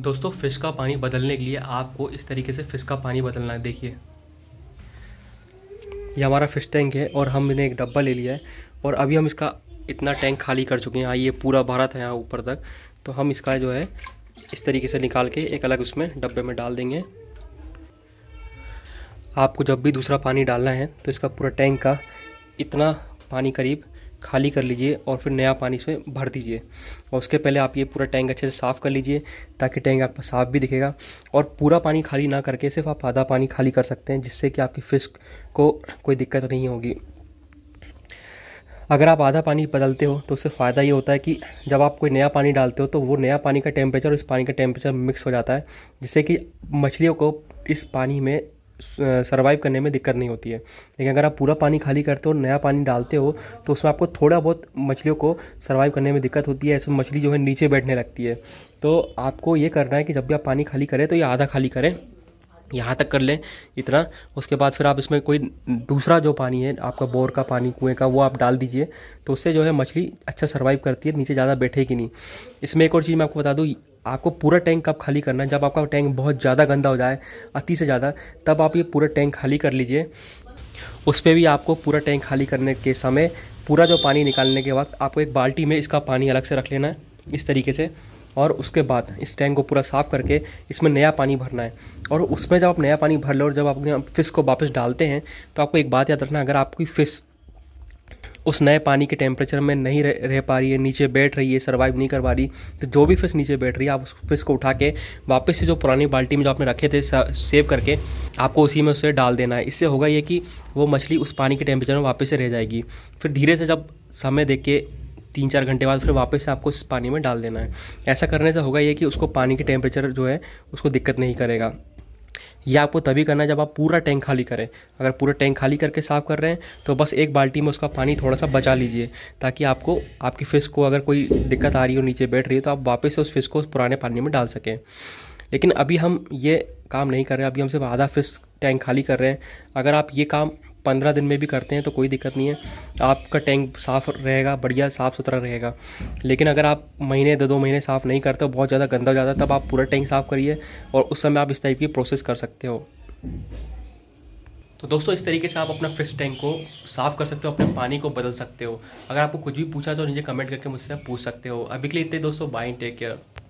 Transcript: दोस्तों फ़िश का पानी बदलने के लिए आपको इस तरीके से फ़िश का पानी बदलना है। देखिए यह हमारा फ़िश टैंक है और हमने एक डब्बा ले लिया है और अभी हम इसका इतना टैंक खाली कर चुके हैं। ये पूरा भरा था यहाँ ऊपर तक, तो हम इसका जो है इस तरीके से निकाल के एक अलग उसमें डब्बे में डाल देंगे। आपको जब भी दूसरा पानी डालना है तो इसका पूरा टैंक का इतना पानी करीब खाली कर लीजिए और फिर नया पानी इसमें भर दीजिए। और उसके पहले आप ये पूरा टैंक अच्छे से साफ़ कर लीजिए ताकि टैंक आपका साफ़ भी दिखेगा। और पूरा पानी खाली ना करके सिर्फ आप आधा पानी खाली कर सकते हैं, जिससे कि आपकी फ़िश को कोई दिक्कत नहीं होगी। अगर आप आधा पानी बदलते हो तो उससे फ़ायदा ये होता है कि जब आप कोई नया पानी डालते हो तो वो नया पानी का टेम्परेचर और इस पानी का टेम्परेचर मिक्स हो जाता है, जिससे कि मछलियों को इस पानी में सर्वाइव करने में दिक्कत नहीं होती है। लेकिन अगर आप पूरा पानी खाली करते हो और नया पानी डालते हो तो उसमें आपको थोड़ा बहुत मछलियों को सर्वाइव करने में दिक्कत होती है। इसमें मछली जो है नीचे बैठने लगती है। तो आपको ये करना है कि जब भी आप पानी खाली करें तो ये आधा खाली करें, यहाँ तक कर लें इतना। उसके बाद फिर आप इसमें कोई दूसरा जो पानी है आपका बोर का पानी, कुएँ का, वो आप डाल दीजिए। तो उससे जो है मछली अच्छा सर्वाइव करती है, नीचे ज़्यादा बैठेगी नहीं। इसमें एक और चीज़ मैं आपको बता दूँ, आपको पूरा टैंक कब खाली करना है, जब आपका टैंक बहुत ज़्यादा गंदा हो जाए, अति से ज़्यादा, तब आप ये पूरा टैंक खाली कर लीजिए। उस पर भी आपको पूरा टैंक खाली करने के समय, पूरा जो पानी निकालने के वक्त, आपको एक बाल्टी में इसका पानी अलग से रख लेना है इस तरीके से। और उसके बाद इस टैंक को पूरा साफ़ करके इसमें नया पानी भरना है। और उसमें जब आप नया पानी भर लो और जब आप फ़िश को वापस डालते हैं तो आपको एक बात याद रखना, अगर आपकी फ़िश उस नए पानी के टेम्परेचर में नहीं रह पा रही है, नीचे बैठ रही है, सर्वाइव नहीं कर पा रही, तो जो भी फ़िश नीचे बैठ रही है आप उस फ़िश को उठा के वापस से जो पुरानी बाल्टी में जो आपने रखे थे सेव करके आपको उसी में उसे डाल देना है। इससे होगा ये कि वो मछली उस पानी के टेम्परेचर में वापस से रह जाएगी। फिर धीरे से जब समय देख के 3-4 घंटे बाद फिर वापस से आपको इस पानी में डाल देना है। ऐसा करने से होगा ये कि उसको पानी के टेम्परेचर जो है उसको दिक्कत नहीं करेगा। यह आपको तभी करना है जब आप पूरा टैंक खाली करें। अगर पूरा टैंक खाली करके साफ़ कर रहे हैं तो बस एक बाल्टी में उसका पानी थोड़ा सा बचा लीजिए, ताकि आपको आपकी फ़िश को अगर कोई दिक्कत आ रही हो, नीचे बैठ रही हो, तो आप वापस से उस फ़िश को उस पुराने पानी में डाल सकें। लेकिन अभी हम ये काम नहीं कर रहे, अभी हम सिर्फ आधा फ़िश टैंक खाली कर रहे हैं। अगर आप ये काम 15 दिन में भी करते हैं तो कोई दिक्कत नहीं है, आपका टैंक साफ़ रहेगा, बढ़िया साफ़ सुथरा रहेगा। लेकिन अगर आप महीने 2-2 महीने साफ़ नहीं करते हो, बहुत ज़्यादा गंदा हो जाता, तब आप पूरा टैंक साफ़ करिए और उस समय आप इस टाइप की प्रोसेस कर सकते हो। तो दोस्तों इस तरीके से आप अपना फिश टैंक को साफ़ कर सकते हो, अपने पानी को बदल सकते हो। अगर आपको कुछ भी पूछा तो नीचे कमेंट करके मुझसे पूछ सकते हो। अभी के लिए इतने दोस्तों, बाय, टेक केयर।